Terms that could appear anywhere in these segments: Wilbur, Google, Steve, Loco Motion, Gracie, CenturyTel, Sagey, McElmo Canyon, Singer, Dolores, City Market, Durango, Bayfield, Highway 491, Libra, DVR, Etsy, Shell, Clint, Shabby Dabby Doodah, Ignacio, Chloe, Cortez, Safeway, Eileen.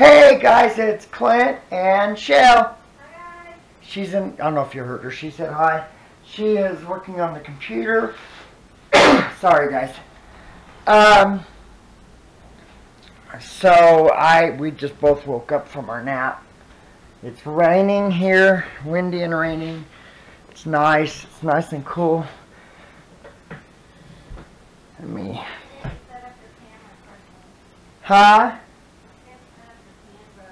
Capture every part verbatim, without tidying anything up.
Hey guys, it's Clint and Shell. Hi. She's in, I don't know if you heard her, she said hi. She is working on the computer. Sorry guys. Um, so I, we just both woke up from our nap. It's raining here, windy and raining. It's nice, it's nice and cool. Let me, huh?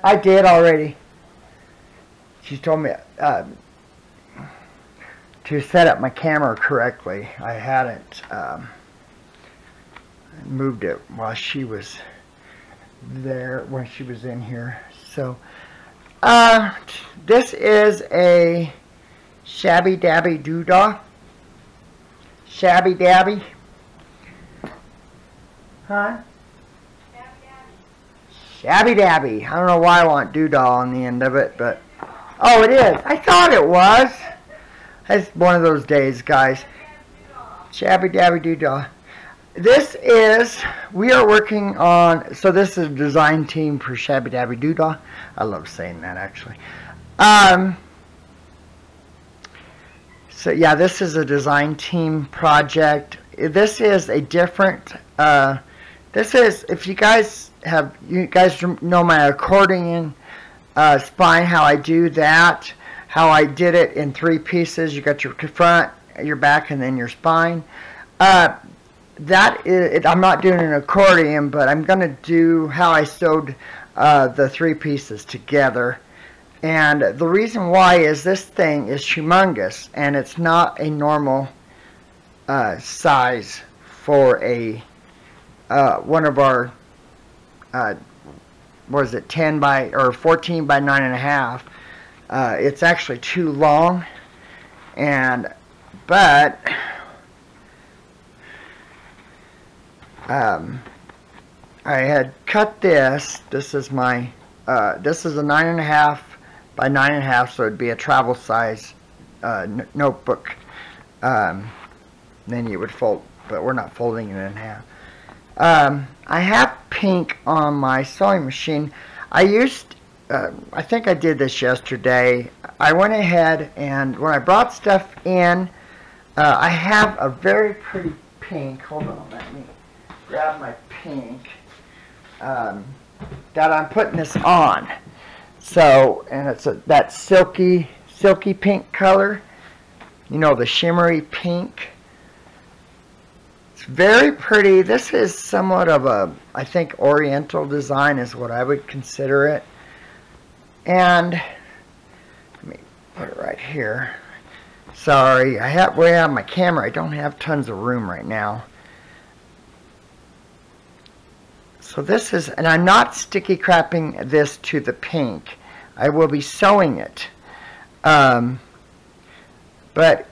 I did already. She told me uh, to set up my camera correctly. I hadn't um, moved it while she was there, when she was in here. So, uh, this is a Shabby Dabby Doodah. Shabby Dabby. Huh? Shabby Dabby. I don't know why I want doodah on the end of it, but... Oh, it is. I thought it was. It's one of those days, guys. Shabby Dabby Doodah. This is... We are working on... So this is a design team for Shabby Dabby Doodah. I love saying that, actually. Um, so, yeah, this is a design team project. This is a different... Uh, this is... If you guys... Have you guys know my accordion uh, spine, how I do that, how I did it in three pieces. You got your front, your back, and then your spine. Uh, that is, I'm not doing an accordion, but I'm going to do how I sewed uh, the three pieces together. And the reason why is this thing is humongous, and it's not a normal uh, size for a uh, one of our Uh, what is it, ten by or fourteen by nine and a half? Uh, it's actually too long, and but um, I had cut this. This is my uh, this is a nine and a half by nine and a half, so it'd be a travel size uh, n notebook. Um, then you would fold, but we're not folding it in half. Um, I have pink on my sewing machine. I used, uh, I think I did this yesterday. I went ahead and when I brought stuff in, uh, I have a very pretty pink. Hold on, let me grab my pink um, that I'm putting this on. So, and it's a, that silky, silky pink color. You know, the shimmery pink. Very pretty. This is somewhat of a, I think, oriental design is what I would consider it. And let me put it right here. Sorry, I have way out of my camera. I don't have tons of room right now. So this is, and I'm not sticky crapping this to the pink. I will be sewing it. Um, but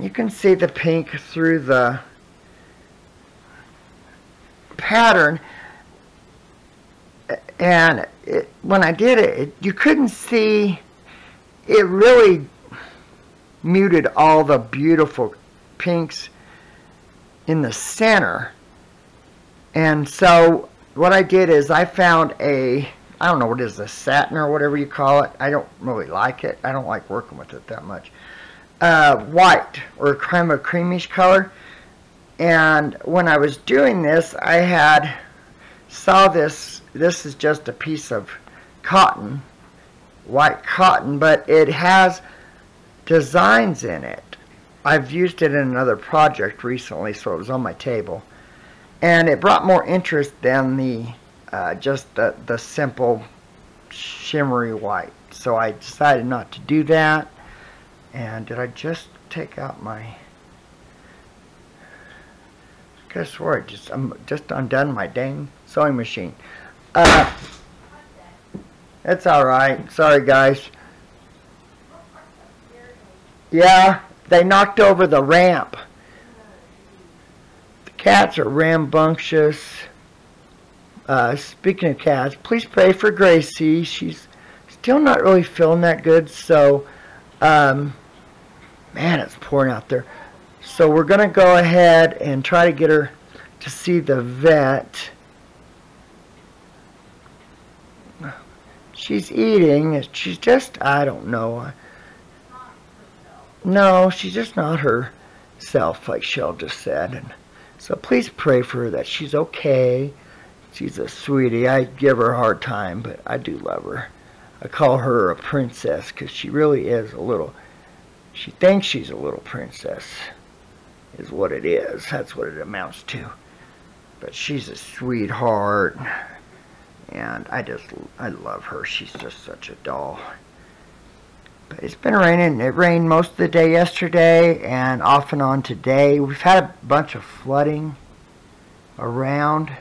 you can see the pink through the pattern, and it, when I did it, it, you couldn't see, it really muted all the beautiful pinks in the center. And so what I did is I found a, I don't know what it is, a satin or whatever you call it. I don't really like it. I don't like working with it that much. Uh, white or kind of a creamish color. And when I was doing this, I had saw this, this is just a piece of cotton, white cotton, but it has designs in it. I've used it in another project recently, so it was on my table. And it brought more interest than the, uh, just the, the simple shimmery white. So I decided not to do that. And did I just take out my... Guess what? Just I'm just undone my dang sewing machine. Uh, it's all right. Sorry, guys. Yeah, they knocked over the ramp. The cats are rambunctious. Uh, speaking of cats, please pray for Gracie. She's still not really feeling that good. So, um, man, it's pouring out there. So we're going to go ahead and try to get her to see the vet. She's eating. She's just, I don't know. No, she's just not herself, like Shell just said. And so please pray for her that she's okay. She's a sweetie. I give her a hard time, but I do love her. I call her a princess because she really is a little, she thinks she's a little princess is what it is. That's what it amounts to. But she's a sweetheart. And I just, I love her. She's just such a doll. But it's been raining. It rained most of the day yesterday and off and on today. We've had a bunch of flooding around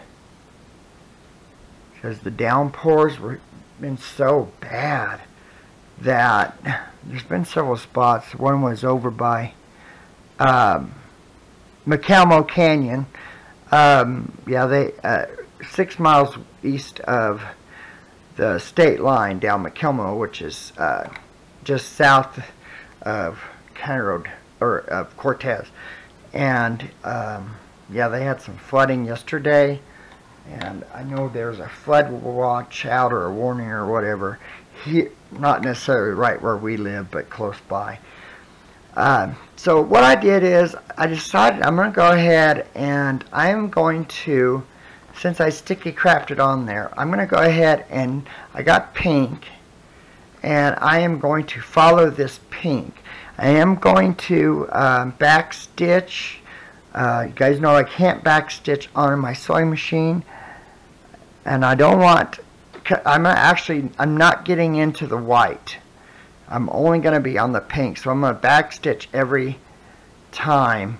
because the downpours were been so bad that there's been several spots. One was over by um, McElmo Canyon. Um, yeah, they uh, six miles east of the state line down McElmo, which is uh, just south of County Road or of Cortez. And um, yeah, they had some flooding yesterday. And I know there's a flood watch out or a warning or whatever. Here, not necessarily right where we live, but close by. Um, so what I did is I decided I'm going to go ahead and I'm going to, since I sticky crafted on there, I'm going to go ahead and I got pink. And I am going to follow this pink. I am going to um, backstitch. Uh, you guys know I can't backstitch on my sewing machine. And I don't want, I'm actually, I'm not getting into the white. I'm only going to be on the pink. So I'm going to backstitch every time.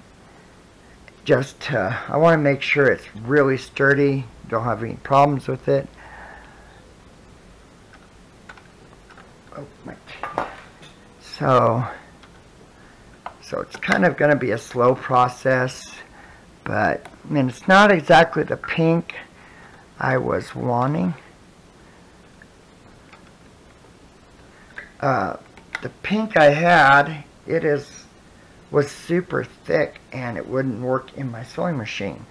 Just, uh, I want to make sure it's really sturdy. Don't have any problems with it. Oh, my. So, so it's kind of going to be a slow process. But, I mean, it's not exactly the pink I was wanting. Uh, the pink I had, it is was super thick and it wouldn't work in my sewing machine.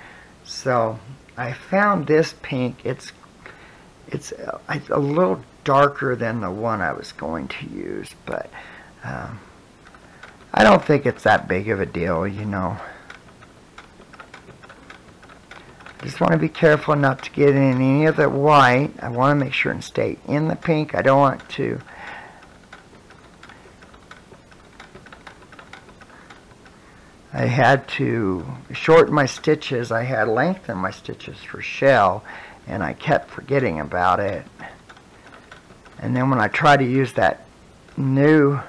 So I found this pink. It's it's a, a little darker than the one I was going to use, but um, I don't think it's that big of a deal, you know. Just want to be careful not to get in any of the white. I want to make sure and stay in the pink. I don't want to. I had to shorten my stitches. I had lengthened my stitches for Shell, and I kept forgetting about it. And then when I tried to use that new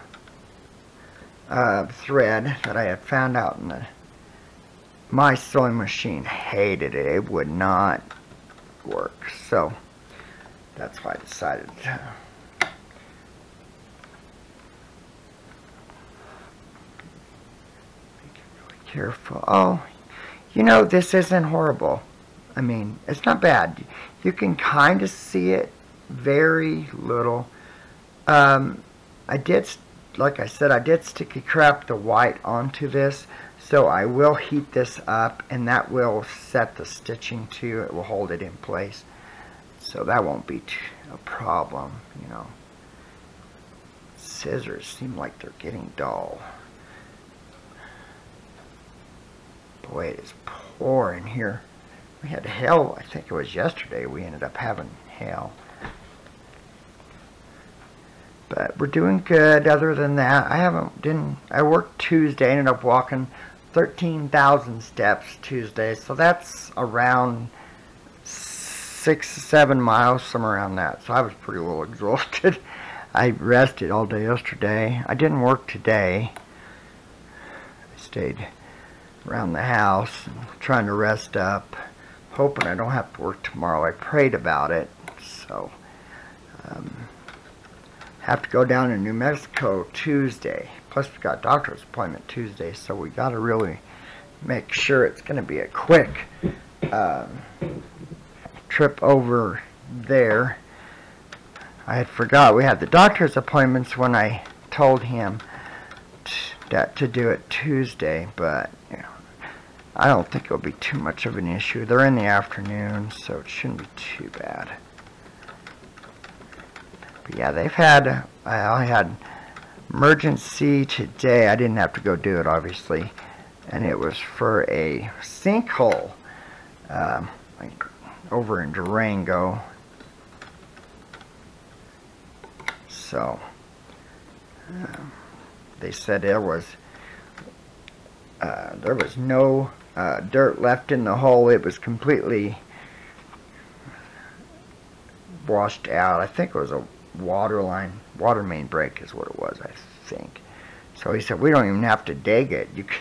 uh, thread that I had found out in the, my sewing machine hated it. It would not work. So that's why I decided to. Careful. Oh, you know, this isn't horrible. I mean, it's not bad. You can kind of see it very little. Um, I did, like I said, I did sticky craft the white onto this. So I will heat this up and that will set the stitching to, it will hold it in place. So that won't be a problem, you know. Scissors seem like they're getting dull. Boy, it is pouring here. We had hail, I think it was yesterday we ended up having hail. But we're doing good other than that. I haven't, didn't, I worked Tuesday, ended up walking thirteen thousand steps Tuesday. So that's around six, seven miles, somewhere around that. So I was pretty well exhausted. I rested all day yesterday. I didn't work today. I stayed around the house, trying to rest up, hoping I don't have to work tomorrow. I prayed about it, so um, have to go down to New Mexico Tuesday. Plus, we got a doctor's appointment Tuesday, so we got to really make sure it's going to be a quick um, trip over there. I had forgot we had the doctor's appointments when I told him that to do it Tuesday, but you know, I don't think it'll be too much of an issue. They're in the afternoon, so it shouldn't be too bad. But yeah, they've had, I only had emergency today. I didn't have to go do it, obviously. And it was for a sinkhole um, like over in Durango. So um, they said there was uh, there was no uh, dirt left in the hole. It was completely washed out. I think it was a water line, water main break is what it was, I think. So he said, we don't even have to dig it. You can,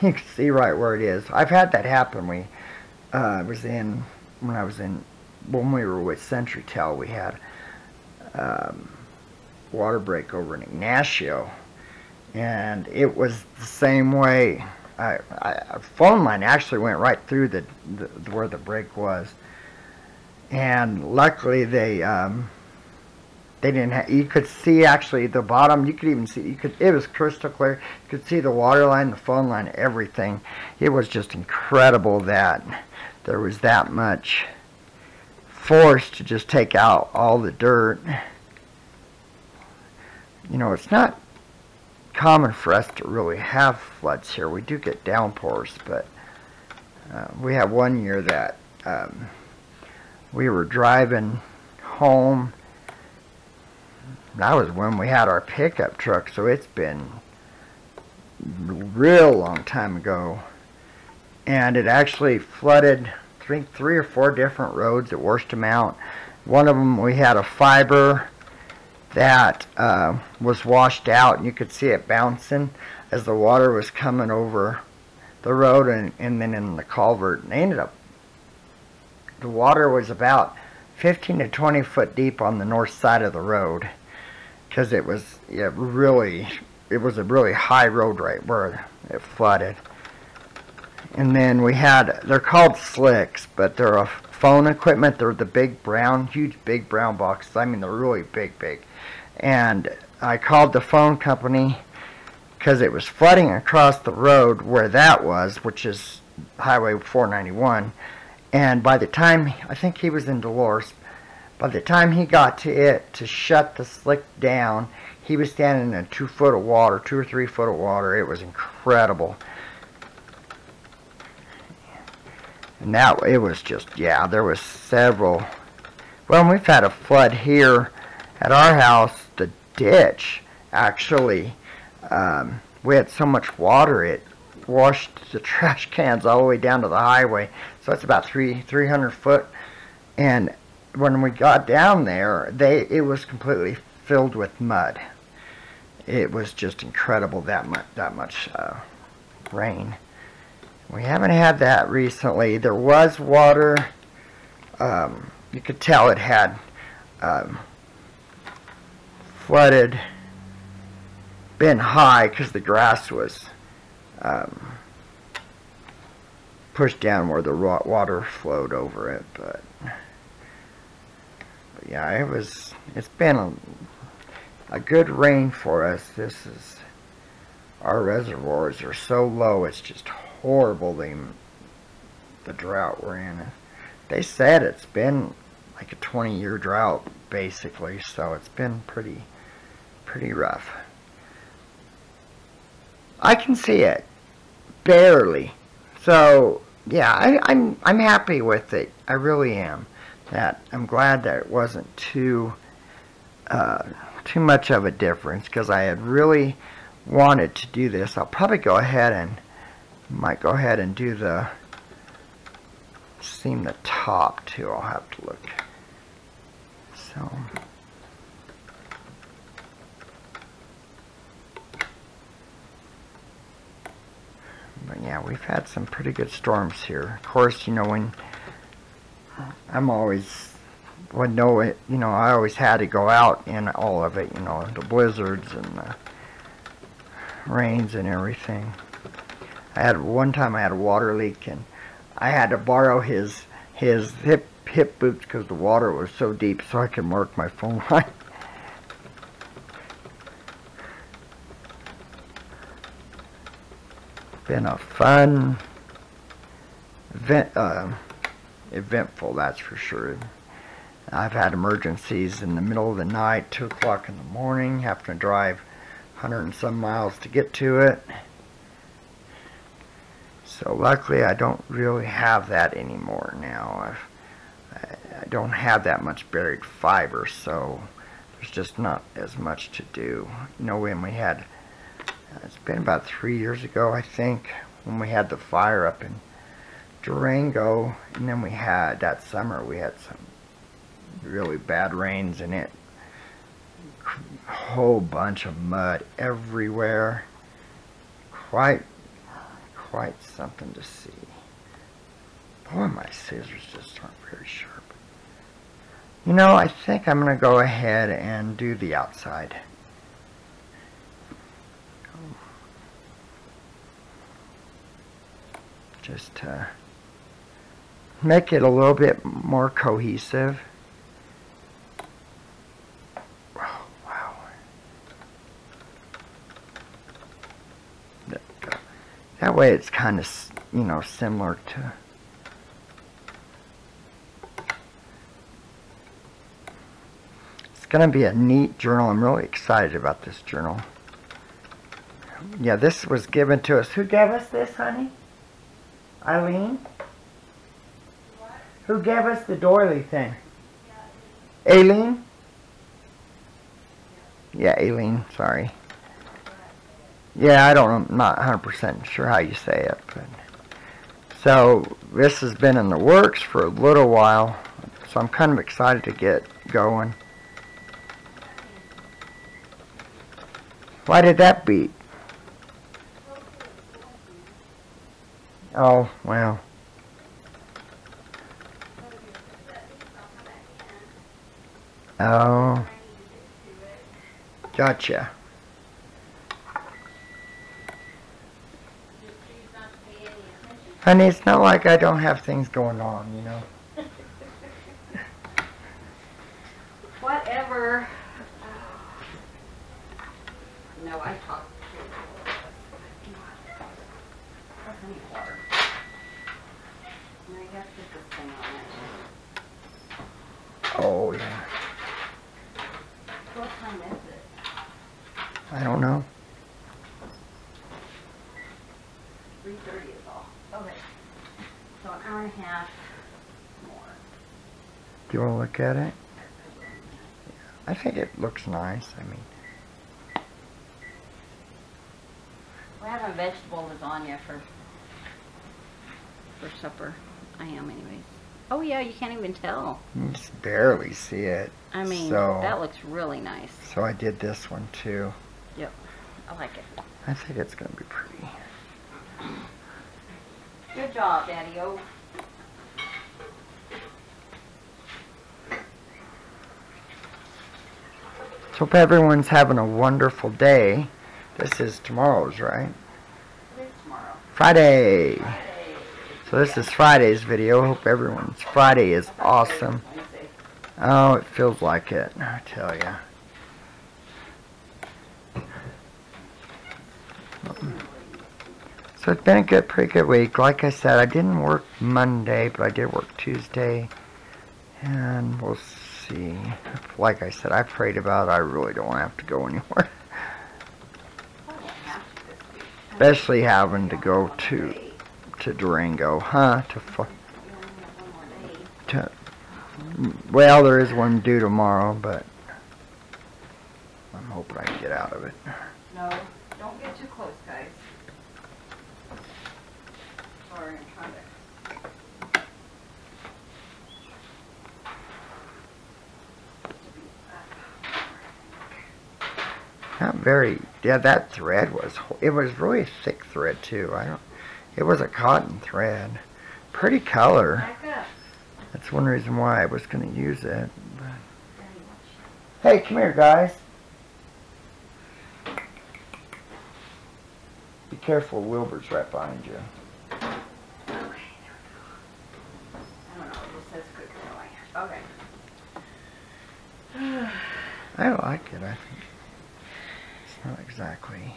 you can see right where it is. I've had that happen. We uh, was in when I was in when we were with CenturyTel. We had um, water break over in Ignacio, and it was the same way. I, I, a phone line actually went right through the, the where the break was, and luckily they um, they didn't. Ha you could see actually the bottom. You could even see. You could. It was crystal clear. You could see the water line, the phone line, everything. It was just incredible that there was that much force to just take out all the dirt. You know, it's not common for us to really have floods here. We do get downpours, but uh, we had one year that um, we were driving home. That was when we had our pickup truck, so it's been a real long time ago. And it actually flooded three, three or four different roads that washed them out. One of them, we had a fiber that uh, was washed out, and you could see it bouncing as the water was coming over the road and, and then in the culvert. And they ended up, the water was about fifteen to twenty foot deep on the north side of the road, because it was yeah, really, it was a really high road right where it flooded. And then we had, they're called slicks, but they're a phone equipment. They're the big brown, huge big brown boxes. I mean, they're really big, big. And I called the phone company because it was flooding across the road where that was, which is Highway four ninety-one. And by the time, I think he was in Dolores, by the time he got to it to shut the slick down, he was standing in two foot of water, two or three foot of water. It was incredible. And that, it was just, yeah, there was several. Well, we've had a flood here at our house. The ditch, actually, um, we had so much water, it washed the trash cans all the way down to the highway. So it's about three, 300 foot. And when we got down there, they it was completely filled with mud. It was just incredible, that much, that much uh, rain. We haven't had that recently. There was water. Um, you could tell it had um, flooded, been high because the grass was um, pushed down where the water flowed over it. But, but yeah, it was. It's been a, a good rain for us. This is, our reservoirs are so low. It's just horrible. Horrible, the, the drought we're in. They said it's been like a twenty year drought basically, so it's been pretty pretty rough. I can see it barely, so yeah, I, I'm I'm happy with it. I really am. That I'm glad that it wasn't too uh, too much of a difference, because I had really wanted to do this. I'll probably go ahead and might go ahead and do the seam the top too. I'll have to look. So but yeah, we've had some pretty good storms here. Of course, you know, when I'm always when no it you know, I always had to go out in all of it, you know, the blizzards and the rains and everything. I had one time I had a water leak, and I had to borrow his his hip hip boots because the water was so deep, so I could mark my phone line. Been a fun event, uh, eventful, that's for sure. I've had emergencies in the middle of the night, two o'clock in the morning, having to drive a hundred and some miles to get to it. So luckily I don't really have that anymore now. I've, I don't have that much buried fiber, so there's just not as much to do. You know, when we had, it's been about three years ago I think, when we had the fire up in Durango, and then we had, that summer we had some really bad rains, and it a whole bunch of mud everywhere. Quite quite something to see. Boy, my scissors just aren't very sharp. You know, I think I'm gonna go ahead and do the outside. Just uh, make it a little bit more cohesive. That way it's kind of, you know, similar to... It's going to be a neat journal. I'm really excited about this journal. Yeah, this was given to us. Who gave us this, honey? Eileen? What? Who gave us the doily thing? Yeah, Eileen? Yeah, Eileen. Sorry. Yeah, I don't, I'm not a hundred percent sure how you say it. But. So, this has been in the works for a little while. So, I'm kind of excited to get going. Why did that beat? Oh, well. Oh. Gotcha. Honey, it's not like I don't have things going on, you know. Whatever. No, I talked to Dolores. I need water. I have to put this thing on it. Oh, yeah. What time is it? I don't know. three thirty. Okay, so an hour and a half more. Do you want to look at it? Yeah, I think it looks nice. I mean, we're having vegetable lasagna for for supper. I am, anyways. Oh yeah, you can't even tell. You just barely see it. I mean, so, that looks really nice. So I did this one too. Yep, I like it. I think it's gonna be pretty. Good job, Daddy-O. So hope everyone's having a wonderful day. This is tomorrow's, right? It is tomorrow. Friday. Friday. So this yeah. is Friday's video. Hope everyone's Friday is awesome. Oh, it feels like it, I tell ya. So it's been a good, pretty good week. Like I said, I didn't work Monday, but I did work Tuesday. And we'll see. Like I said, I prayed about it. I really don't have to go anywhere. Especially having to go to to Durango, huh? To, to well, there is one due tomorrow, but I'm hoping I can get out of it. No, don't get too close, guys. Not very, yeah, that thread was, it was really thick thread too. I don't, it was a cotton thread. Pretty color. That's one reason why I was going to use it. But. Hey, come here, guys. Be careful, Wilbur's right behind you. Okay. I like it, I think. It's not exactly.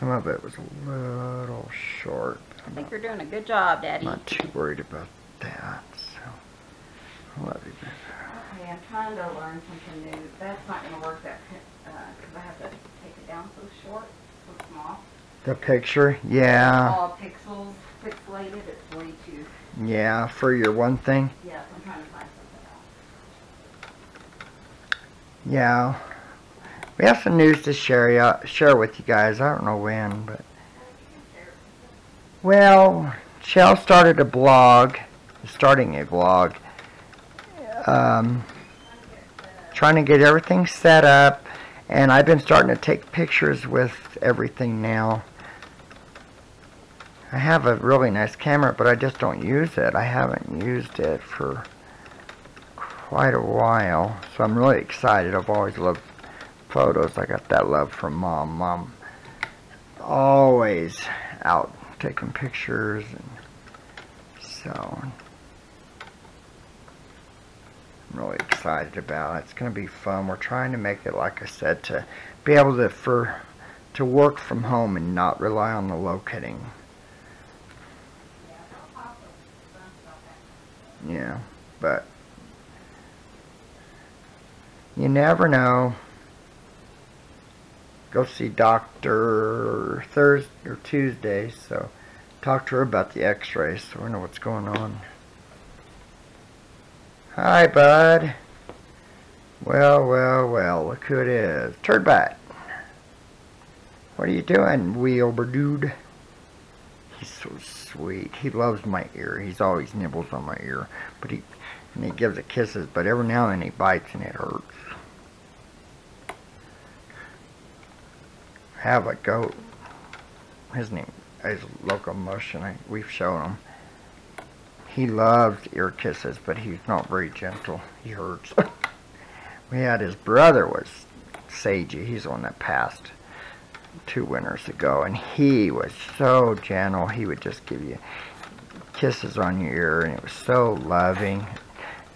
Some of it was a little short. I think you're doing a good job, Daddy. I'm not too worried about that, so I'll let you do that. I'm trying to learn something new. That's not going to work that because uh, I have to take it down so short, so small. The picture, yeah. All pixels, pixelated. It's way too. Yeah, for your one thing. Yes, I'm trying to find something else. Yeah, we have some news to share uh, share with you guys. I don't know when, but well, Shell started a blog, starting a blog. Um, trying to get everything set up, and I've been starting to take pictures with everything now. I have a really nice camera, but I just don't use it. I haven't used it for quite a while, so I'm really excited. I've always loved photos. I got that love from Mom. Mom always out taking pictures, and so I'm really excited about it. It's going to be fun. We're trying to make it, like I said, to be able to for to work from home and not rely on the locating. Yeah, but you never know. Go see Doctor Thursday or Tuesday, so talk to her about the x-rays so we know what's going on. Hi, bud. Well, well, well, look who it is. Turdbot. What are you doing, Wilbur dude? He's so sweet. He loves my ear. He's always nibbles on my ear. But he and he gives it kisses, but every now and then he bites and it hurts. I have a goat. His name is Loco Motion. I, we've shown him. He loves ear kisses, but he's not very gentle. He hurts. We had his brother was Sagey. He's the one that passed two winters ago, and he was so gentle. He would just give you kisses on your ear, and it was so loving.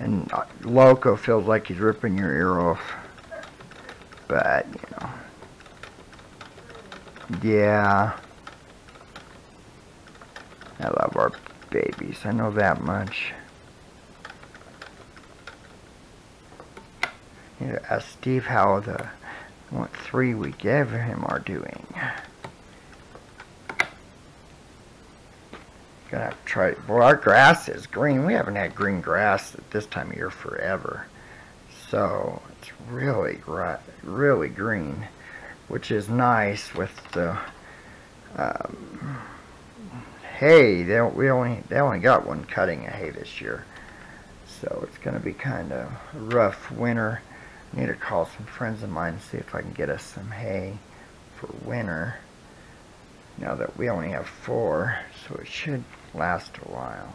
And Loco feels like he's ripping your ear off, but you know, yeah, I love our babies, I know that much. You know, ask Steve how the what three we gave him are doing. Gonna have to try it. Well, our grass is green. We haven't had green grass at this time of year forever, so it's really really green, which is nice with the. Um, Hey, they don't, we only they only got one cutting of hay this year, so it's going to be kind of a rough winter. I need to call some friends of mine and see if I can get us some hay for winter. Now that we only have four, so it should last a while.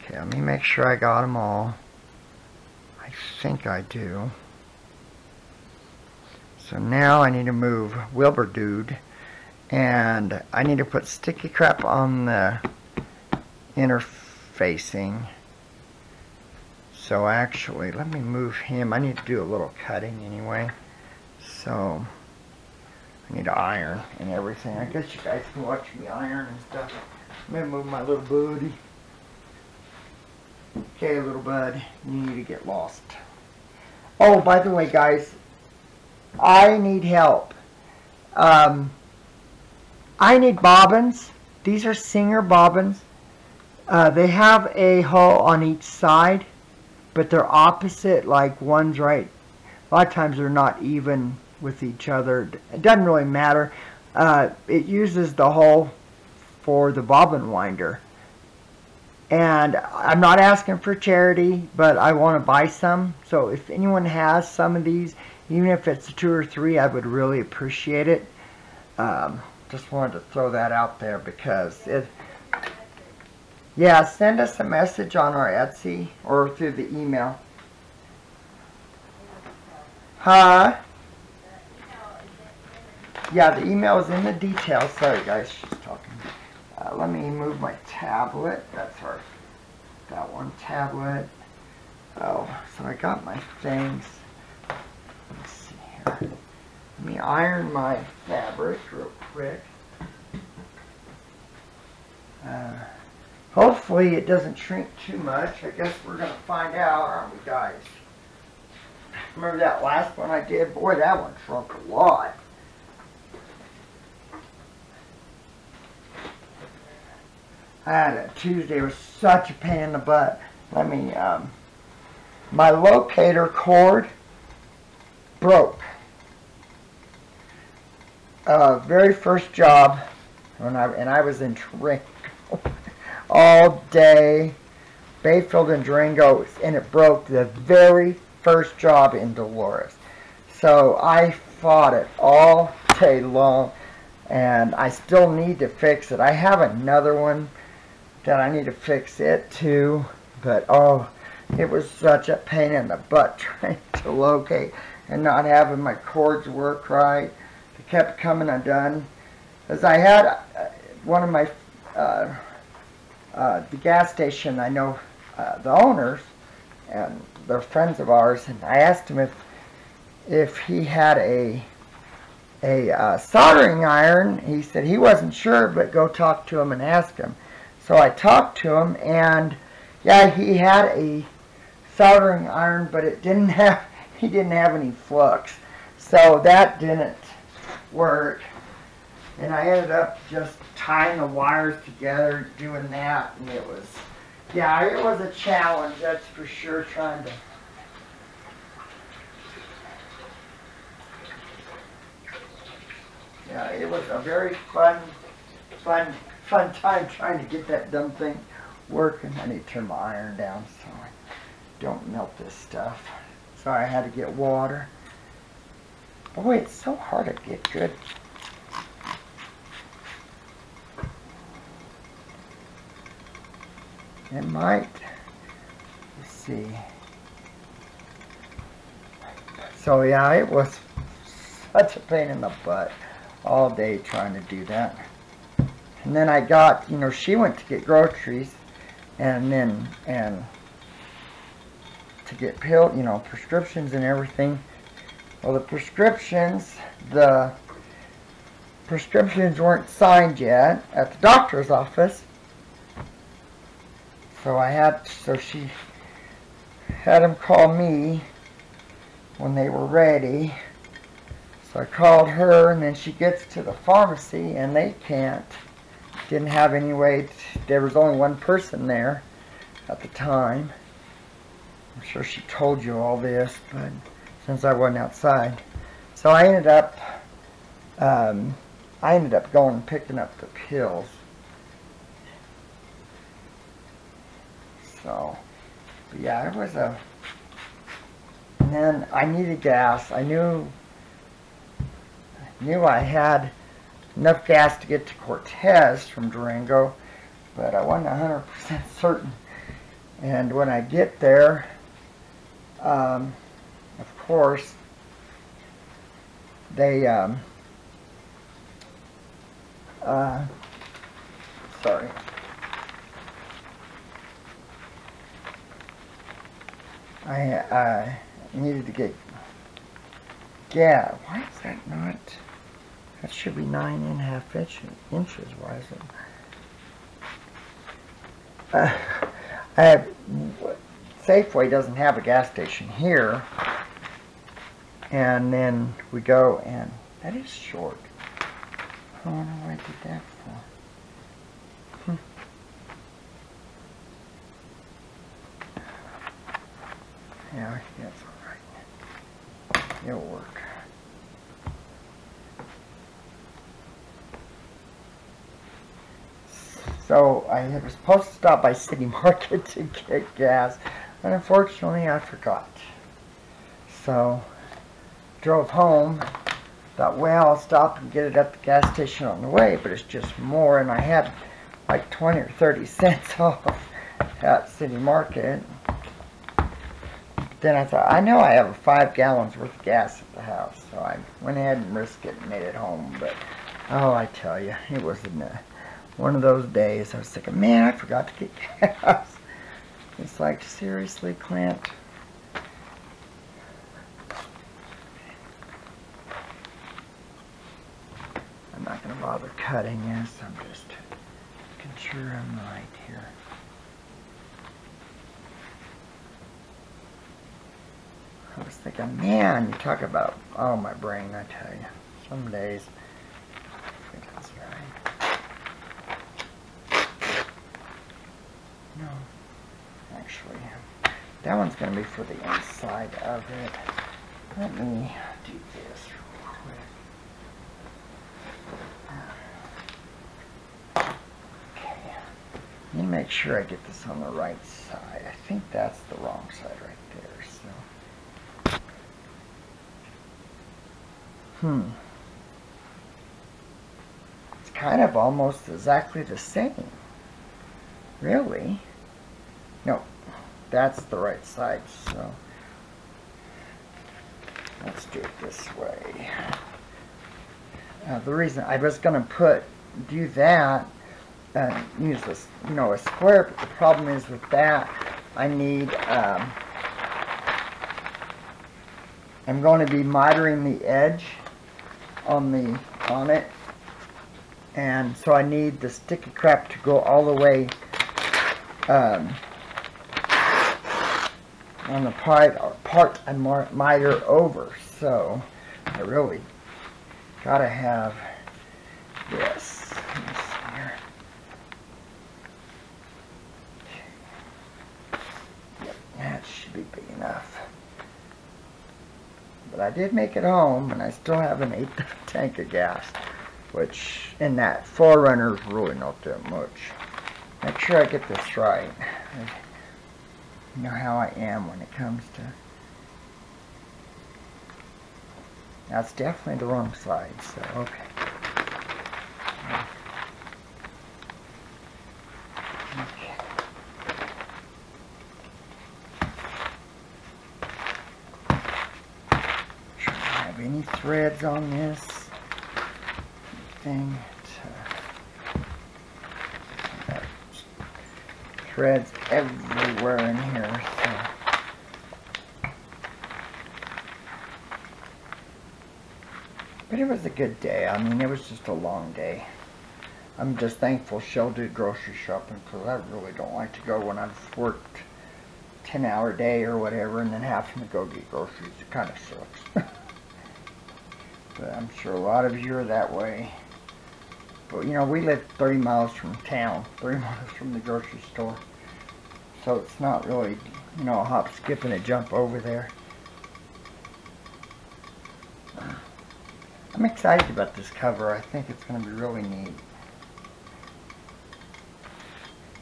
Okay, let me make sure I got them all. I think I do. So now I need to move Wilbur dude. And I need to put sticky crap on the interfacing. So actually, let me move him. I need to do a little cutting anyway. So I need to iron and everything. I guess you guys can watch me iron and stuff. Let me move my little buddy. Okay, little bud, you need to get lost. Oh, by the way, guys, I need help. Um... I need bobbins. These are Singer bobbins. Uh, they have a hole on each side, but they're opposite, like one's right. A lot of times they're not even with each other. It doesn't really matter. Uh, it uses the hole for the bobbin winder. And I'm not asking for charity, but I want to buy some. So if anyone has some of these, even if it's two or three, I would really appreciate it. Um, Just wanted to throw that out there because it, yeah, send us a message on our Etsy or through the email. Huh? Yeah, the email is in the details. Sorry, guys, she's talking. Uh, let me move my tablet. That's our, that one tablet. Oh, so I got my things. Let's see here. Let me iron my fabric real quick. Uh, hopefully it doesn't shrink too much. I guess we're going to find out, aren't we, guys? Remember that last one I did? Boy, that one shrunk a lot. Ah, that Tuesday was such a pain in the butt. Let me, um, my locator cord broke. Uh, very first job, when I, and I was in Durango all day, Bayfield and Durango, and it broke the very first job in Dolores. So I fought it all day long, and I still need to fix it. I have another one that I need to fix it too, but oh, it was such a pain in the butt trying to locate and not having my cords work right. They kept coming undone. As I had one of my, uh, uh, the gas station, I know uh, the owners, and they're friends of ours, and I asked him if if he had a a uh, soldering iron. He said he wasn't sure, but go talk to him and ask him. So I talked to him, and yeah, he had a soldering iron, but it didn't have he didn't have any flux, so that didn't work. And I ended up just tying the wires together, doing that, and it was, yeah, it was a challenge, that's for sure, trying to. Yeah, it was a very fun, fun, fun time trying to get that dumb thing working. I need to turn my iron down so I don't melt this stuff. Sorry, I had to get water. Boy, it's so hard to get good. It might, let's see. So yeah, it was such a pain in the butt all day trying to do that. And then I got, you know, she went to get groceries, and then, and to get pill, you know, prescriptions and everything. Well, the prescriptions, the prescriptions weren't signed yet at the doctor's office. So I had, so she had them call me when they were ready. So I called her, and then she gets to the pharmacy, and they can't, didn't have any way to, there was only one person there at the time. I'm sure she told you all this, but since I wasn't outside. So I ended up, um, I ended up going and picking up the pills. So, but yeah, it was a, and then I needed gas. I knew, I knew I had enough gas to get to Cortez from Durango, but I wasn't one hundred percent certain. And when I get there, um, of course, they, um, uh, sorry. I uh, needed to get, yeah, why is that not, that should be nine and a half inch, inches, why is it? Uh, I have, Safeway doesn't have a gas station here, and then we go, and that is short. I wonder what I did that for. Yeah, that's all right. It'll work. So I was supposed to stop by City Market to get gas, but unfortunately I forgot. So drove home. Thought, well, I'll stop and get it at the gas station on the way, but it's just more, and I had like twenty or thirty cents off at City Market. Then I thought, I know I have five gallons worth of gas at the house, so I went ahead and risked it and made it home. But oh, I tell you, it was a, one of those days. I was thinking, man, I forgot to get gas. It's like, seriously, Clint. I'm not going to bother cutting this. I'm just making sure I'm right here. I was thinking, man, you talk about, oh, my brain, I tell you. Some days, I think that's right. No, actually, that one's going to be for the inside of it. Let me do this real quick. Okay. Let me make sure I get this on the right side. I think that's the wrong side right there, so. Hmm. It's kind of almost exactly the same. Really? No, that's the right side, so. Let's do it this way. Uh, the reason I was going to put do that and use this, you know, a square. But the problem is with that, I need. Um, I'm going to be mitering the edge on the on it, and so I need the sticky crap to go all the way um, on the pipe. Part and miter over, so I really gotta have this. Yep, that should be big enough. But I did make it home, and I still have an eighth of a tank of gas, which in that Forerunner is really not that much. Make sure I get this right. You know how I am when it comes to. That's definitely the wrong side, so, okay. Okay. Should I have any threads on this thing? To, uh, threads everywhere in here, so. But it was a good day. I mean, it was just a long day. I'm just thankful Shell did grocery shopping, because I really don't like to go when I've worked ten hour day or whatever and then having to go get groceries. It kind of sucks. But I'm sure a lot of you are that way. But, you know, we live three miles from town, three miles from the grocery store. So it's not really, you know, a hop, skip, and a jump over there. I'm excited about this cover. I think it's going to be really neat.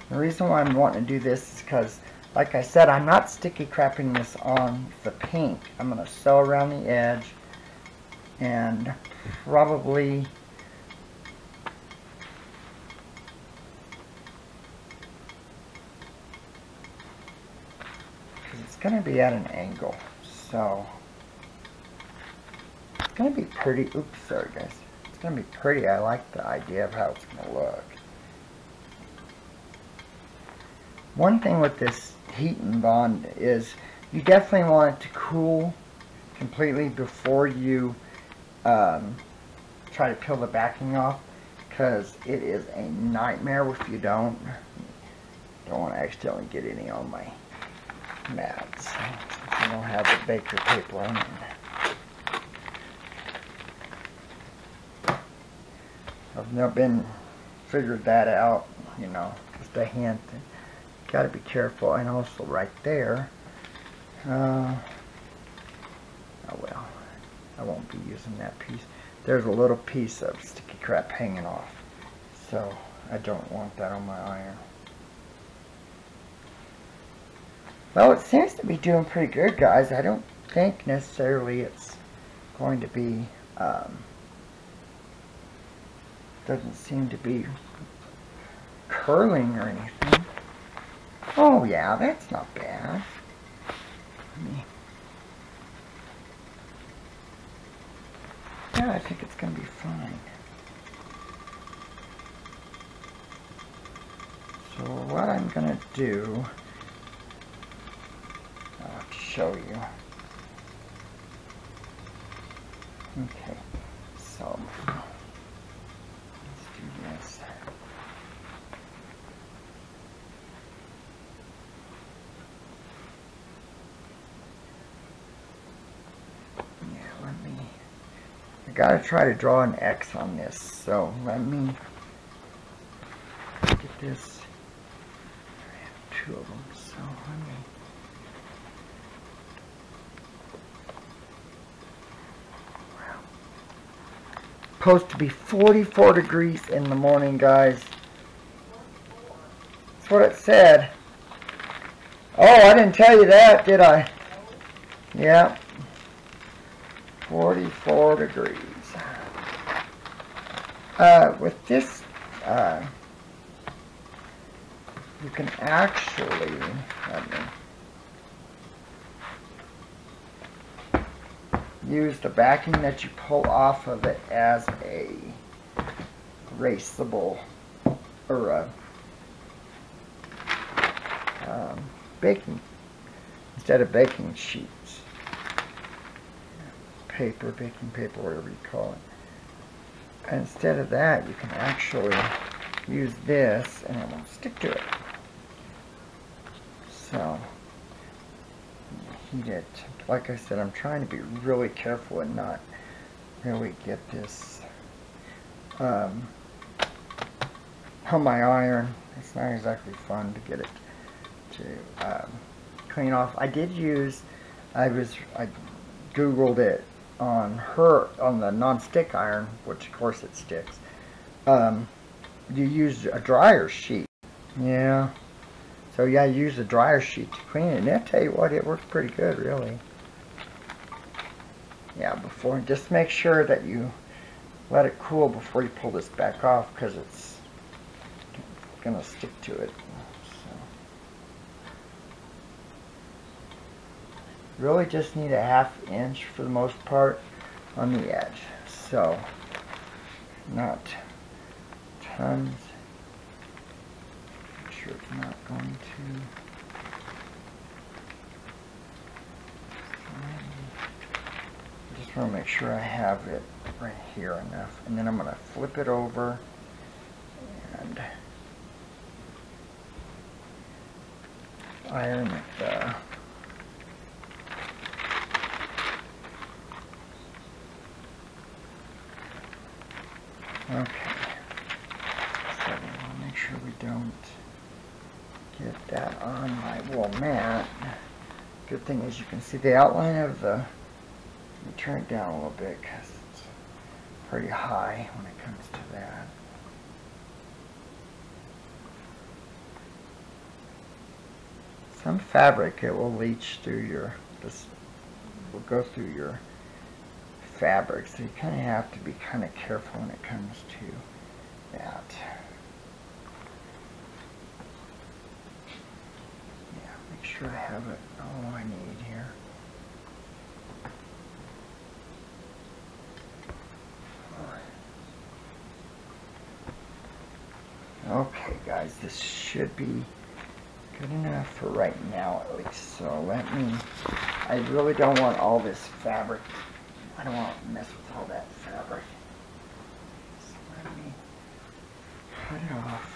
The reason why I'm wanting to do this is because, like I said, I'm not sticky crapping this on the pink. I'm going to sew around the edge and probably because it's going to be at an angle, so. It's going to be pretty. Oops, sorry guys. It's going to be pretty. I like the idea of how it's going to look. One thing with this heat and bond is you definitely want it to cool completely before you um, try to peel the backing off, because it is a nightmare if you don't. Don't want to accidentally get any on my mats. I don't have the baker paper on it. I've never been figured that out, you know, just a hint. Got to be careful, and also right there. Uh, oh well, I won't be using that piece. There's a little piece of sticky crap hanging off, so I don't want that on my iron. Well, it seems to be doing pretty good, guys. I don't think necessarily it's going to be. Um, Doesn't seem to be curling or anything. Oh yeah, that's not bad. Yeah, I think it's gonna be fine. So what I'm gonna do, I'll have to show you. Okay, so. Yes. gotta try to draw an X on this. So let me get this. I have two of them, so let me. Wow. Supposed to be forty-four degrees in the morning, guys. That's what it said. Oh, I didn't tell you that, did I? Yeah. forty-four degrees. Uh, with this, uh, you can actually, let me, use the backing that you pull off of it as a raceable, or a, um, baking, instead of baking sheets, paper, baking paper, whatever you call it. Instead of that, you can actually use this and it won't stick to it. So, heat it. Like I said, I'm trying to be really careful and not really get this um, on my iron. It's not exactly fun to get it to um, clean off. I did use, I was, I Googled it on her, on the non-stick iron, which of course it sticks. Um, you use a dryer sheet. Yeah. So yeah, I used a dryer sheet to clean it. And I'll tell you what, it worked pretty good, really. Yeah, before, just make sure that you let it cool before you pull this back off, because it's gonna stick to it. Really just need a half inch for the most part on the edge, so not tons. Make sure it's not going to. I just want to make sure I have it right here enough, and then I'm going to flip it over and iron it the Okay, so we'll make sure we don't get that on my wool mat. Good thing is you can see the outline of the, let me turn it down a little bit because it's pretty high when it comes to that. Some fabric, it will leach through your, this will go through your fabric, so you kind of have to be kind of careful when it comes to that. Yeah, make sure I have it all I need here. Okay, guys, this should be good enough for right now, at least. So let me, I really don't want all this fabric. I don't want to mess with all that fabric. So let me cut it off.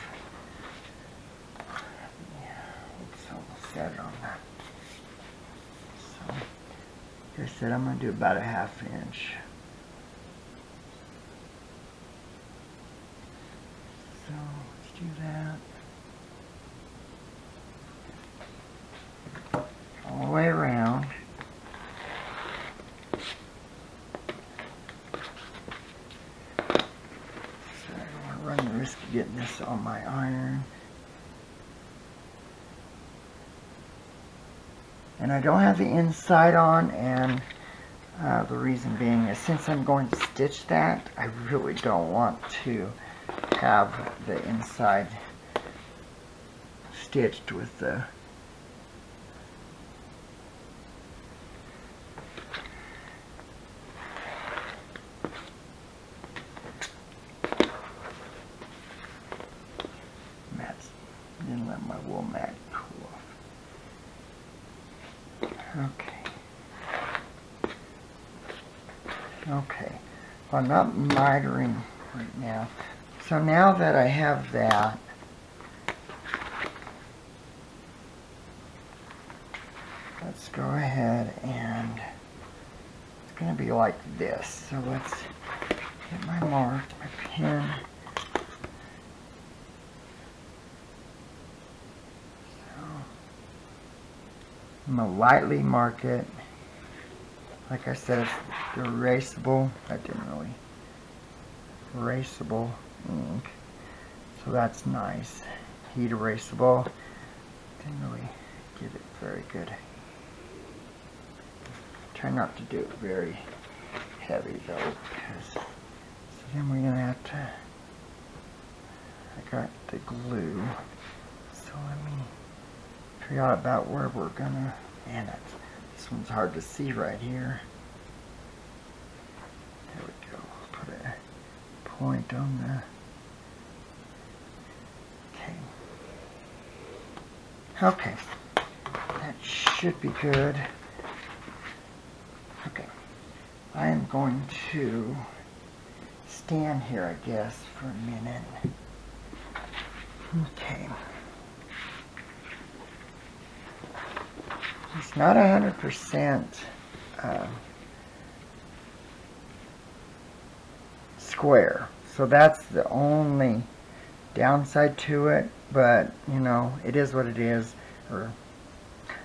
Yeah, oops, I almost set it on that. So, like I said, I'm going to do about a half inch. So, let's do that. All the way around. Getting this on my iron, and I don't have the inside on, and uh, the reason being is since I'm going to stitch that, I really don't want to have the inside stitched with the I'm not mitering right now. So now that I have that, let's go ahead and it's going going to be like this. So let's get my mark, my pen. So I'm going to lightly mark it. Like I said, it's erasable. That didn't really erasable ink. So that's nice. Heat erasable. Didn't really get it very good. Try not to do it very heavy though, because so then we're gonna have to. I got the glue, so let me figure out about where we're gonna. Man, that's, this one's hard to see right here. There we go. Put a point on the. Okay, that should be good. Okay, I am going to stand here, I guess, for a minute. Okay. It's not a hundred percent square, so that's the only downside to it. But, you know, it is what it is, or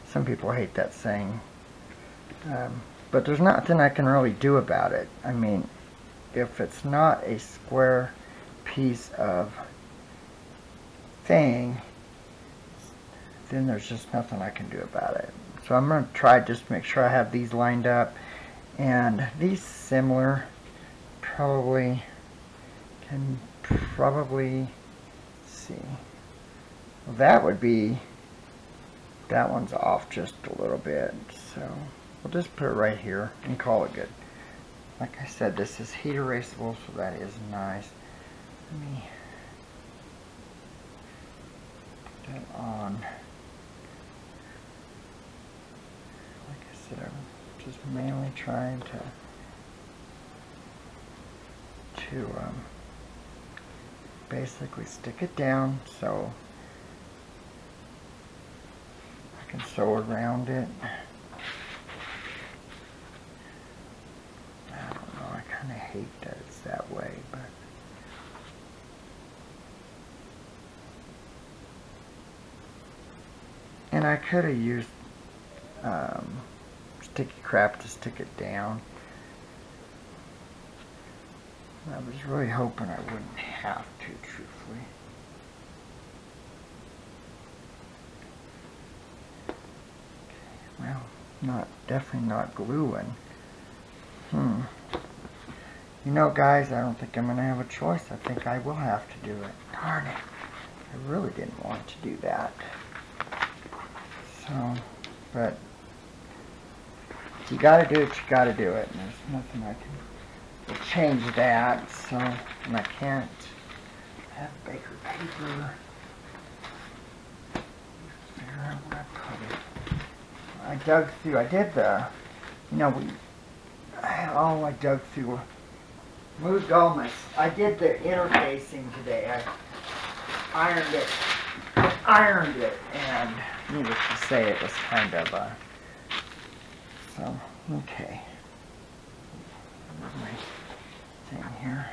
some people hate that saying. Um, but there's nothing I can really do about it. I mean, if it's not a square piece of thing, then there's just nothing I can do about it. So I'm going to try just to make sure I have these lined up. And these similar probably can probably see. Well, that would be, that one's off just a little bit, so we'll just put it right here and call it good. Like I said, this is heat erasable, so that is nice. Let me put that on. Like I said, I'm just mainly trying to, to um, basically stick it down so I can sew around it. I don't know, I kind of hate that it's that way, but and I could have used um, sticky crap to stick it down. I was really hoping I wouldn't have to, truthfully. Well, not definitely not gluing. Hmm. You know, guys, I don't think I'm going to have a choice. I think I will have to do it. Darn it. I really didn't want to do that. So, but if you got to do it, you got to do it. And there's nothing I can do. We'll change that, so, and I can't have baker paper. Figure out where I put it. I dug through, I did the, you know, we, I, oh, I dug through, moved all my, I did the interfacing today. I ironed it, ironed it, and needless to say, it was kind of a, so, okay. My thing here.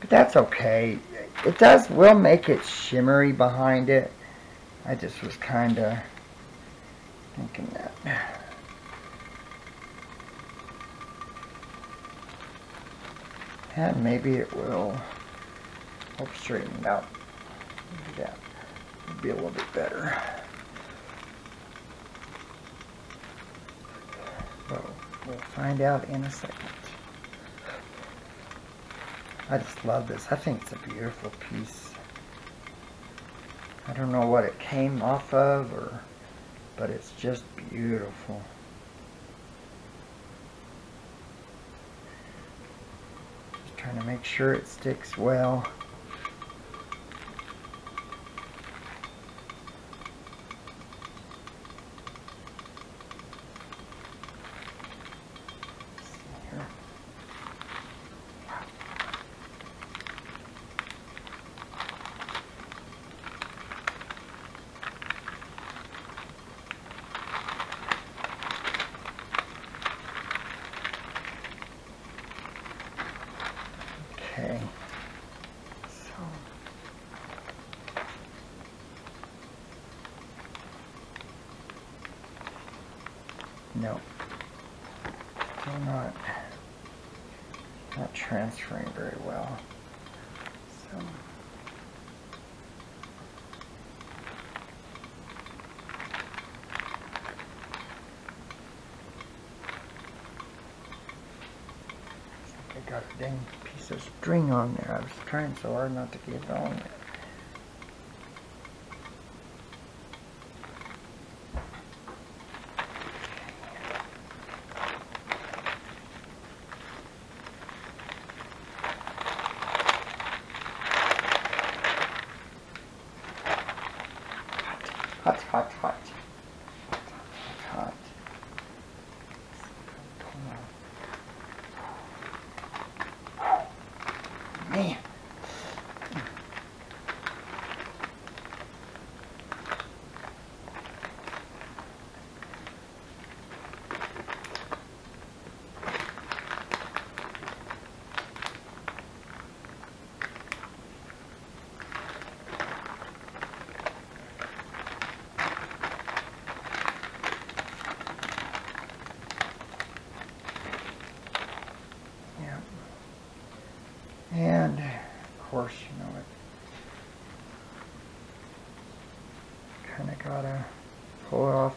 But that's okay. It does, will make it shimmery behind it. I just was kind of thinking that. And maybe it will help straighten it out. Maybe that would be a little bit better. Well, we'll find out in a second. I just love this. I think it's a beautiful piece. I don't know what it came off of, or, but it's just beautiful. Just trying to make sure it sticks well. No. I'm not, not transferring very well. So. I got a dang piece of string on there. I was trying so hard not to get it on there.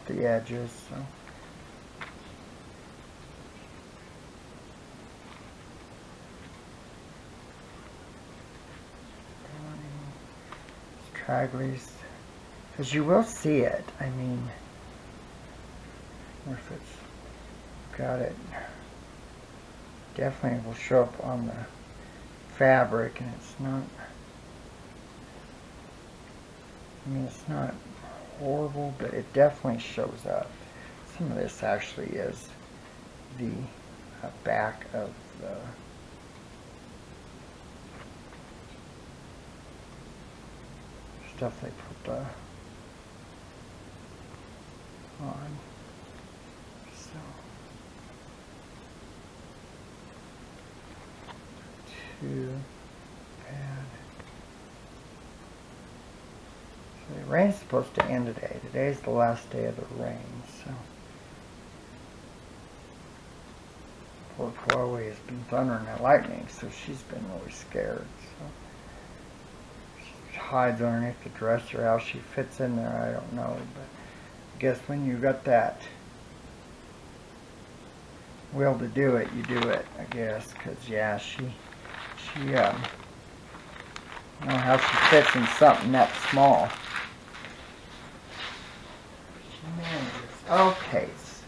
The edges, so stragglers, because you will see it. I mean, if it's got it, definitely will show up on the fabric, and it's not. I mean, it's not horrible, but it definitely shows up. Some of this actually is the uh, back of the stuff they put uh, on. So two. The rain's supposed to end today. Today's the last day of the rain, so. Poor Chloe has been thundering and lightning, so she's been really scared. So she hides underneath the dresser. How she fits in there, I don't know, but I guess when you got that will to do it, you do it, I guess, because, yeah, she, she, um, I don't know how she fits in something that small. Okay, so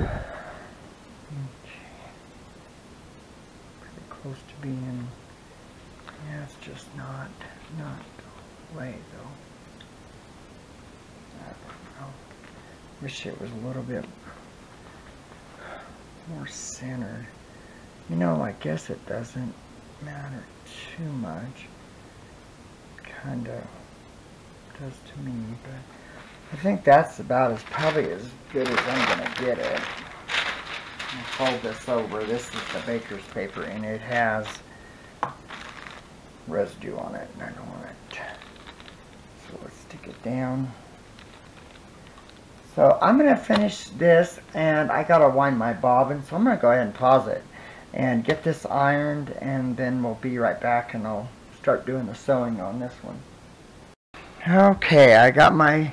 okay. Pretty close to being, yeah, it's just not, not the way though. I don't know. Wish it was a little bit more centered. You know, I guess it doesn't matter too much. Kind of does to me, but I think that's about as probably as good as I'm gonna get it. I'll fold this over. This is the baker's paper, and it has residue on it, and I don't want it. So let's stick it down. So I'm gonna finish this, and I gotta wind my bobbin, so I'm gonna go ahead and pause it and get this ironed, and then we'll be right back, and I'll start doing the sewing on this one. Okay, I got my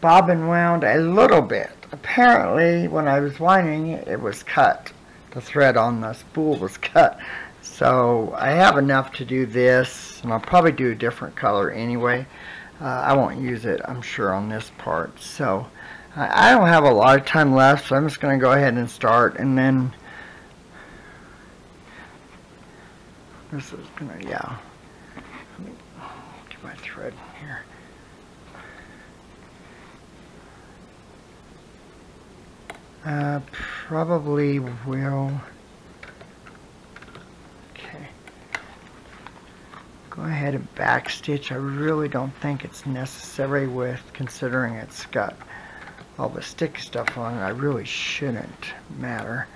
bobbin wound a little bit. Apparently, when I was winding it, it was cut. The thread on the spool was cut. So I have enough to do this, and I'll probably do a different color anyway. Uh, I won't use it, I'm sure, on this part. So I, I don't have a lot of time left, so I'm just going to go ahead and start, and then this is gonna, yeah. Let me get my thread in here. Uh, probably will. Okay. Go ahead and backstitch. I really don't think it's necessary with considering it's got all the sticky stuff on it. I really shouldn't matter.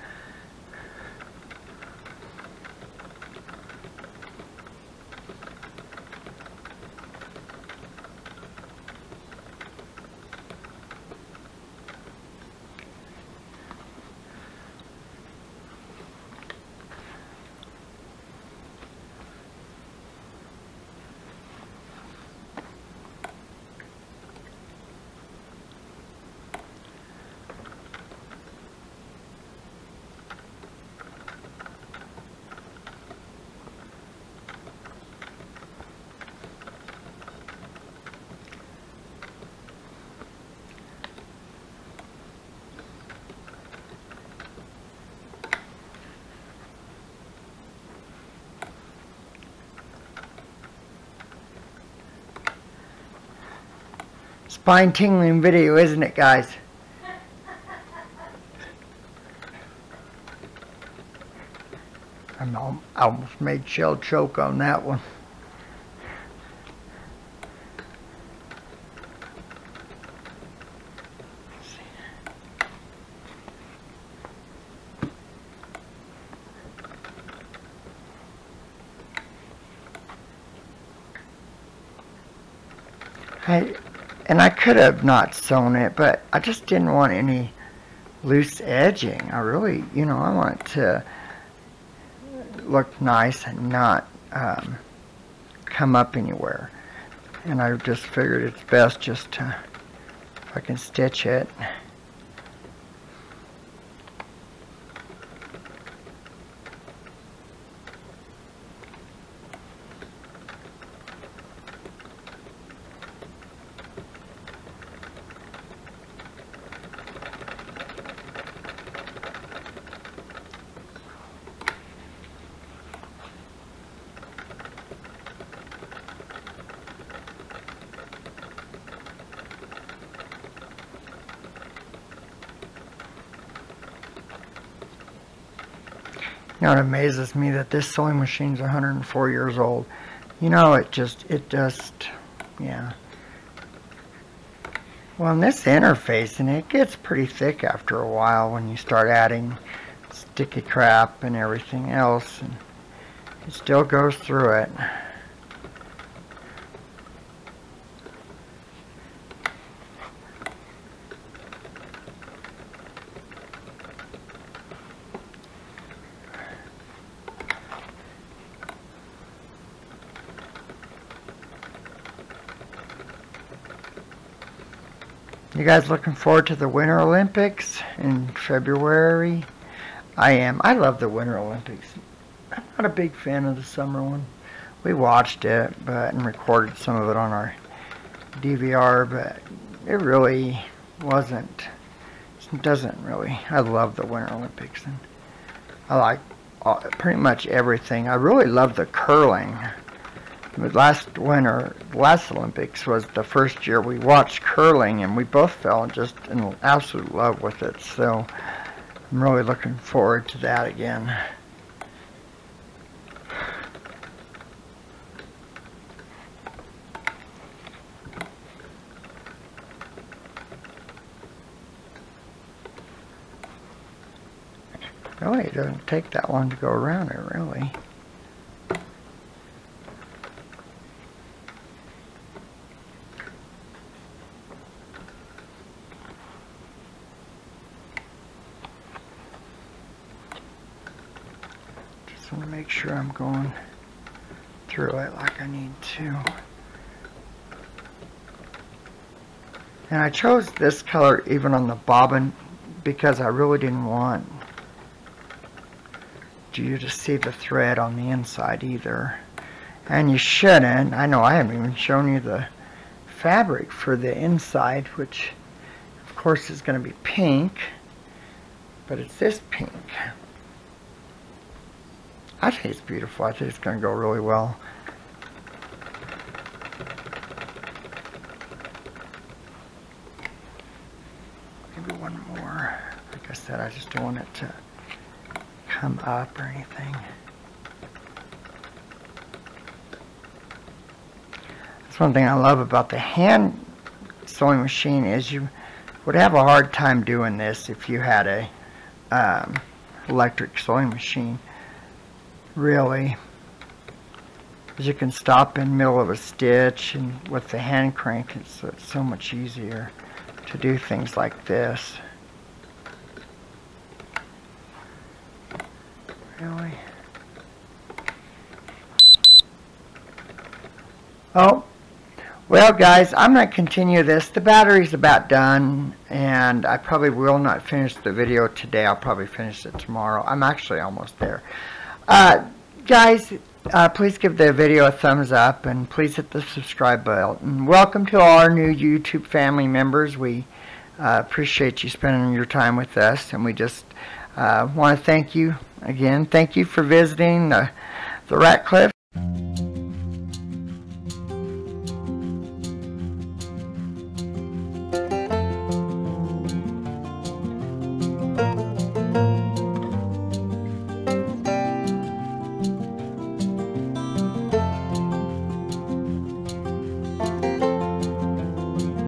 Spine-tingling video, isn't it, guys? I almost made Shell choke on that one. I, and I could have not sewn it, but I just didn't want any loose edging. I really, you know, I want to look nice and not um, come up anywhere. And I just figured it's best just to, if I can stitch it. You know, it amazes me that this sewing machine's one hundred four years old. You know, it just, it just, yeah. Well, and this interface, and it gets pretty thick after a while when you start adding sticky crap and everything else. And it still goes through it. You guys looking forward to the Winter Olympics in February? I am. I love the Winter Olympics. I'm not a big fan of the summer one. We watched it but and recorded some of it on our D V R, but it really wasn't. It doesn't really. I love the Winter Olympics. And I like all, pretty much everything. I really love the curling. But last winter, last Olympics was the first year we watched curling, and we both fell just in absolute love with it. So I'm really looking forward to that again. Really, it doesn't take that long to go around it, really. Make sure I'm going through it like I need to. And I chose this color even on the bobbin because I really didn't want you to see the thread on the inside either. And you shouldn't. I know I haven't even shown you the fabric for the inside, which of course is going to be pink, but it's this pink. I think it's beautiful. I think it's going to go really well. Maybe one more. Like I said, I just don't want it to come up or anything. That's one thing I love about the hand sewing machine is you would have a hard time doing this if you had a um, electric sewing machine. Really, because you can stop in the middle of a stitch, and with the hand crank it's, it's so much easier to do things like this. Really? Oh, well guys, I'm going to continue this. The battery's about done, and I probably will not finish the video today. I'll probably finish it tomorrow. I'm actually almost there. Uh, guys, uh, please give the video a thumbs up and please hit the subscribe button. Welcome to all our new YouTube family members. We uh, appreciate you spending your time with us, and we just uh, want to thank you again. Thank you for visiting the, the Ratcliffe.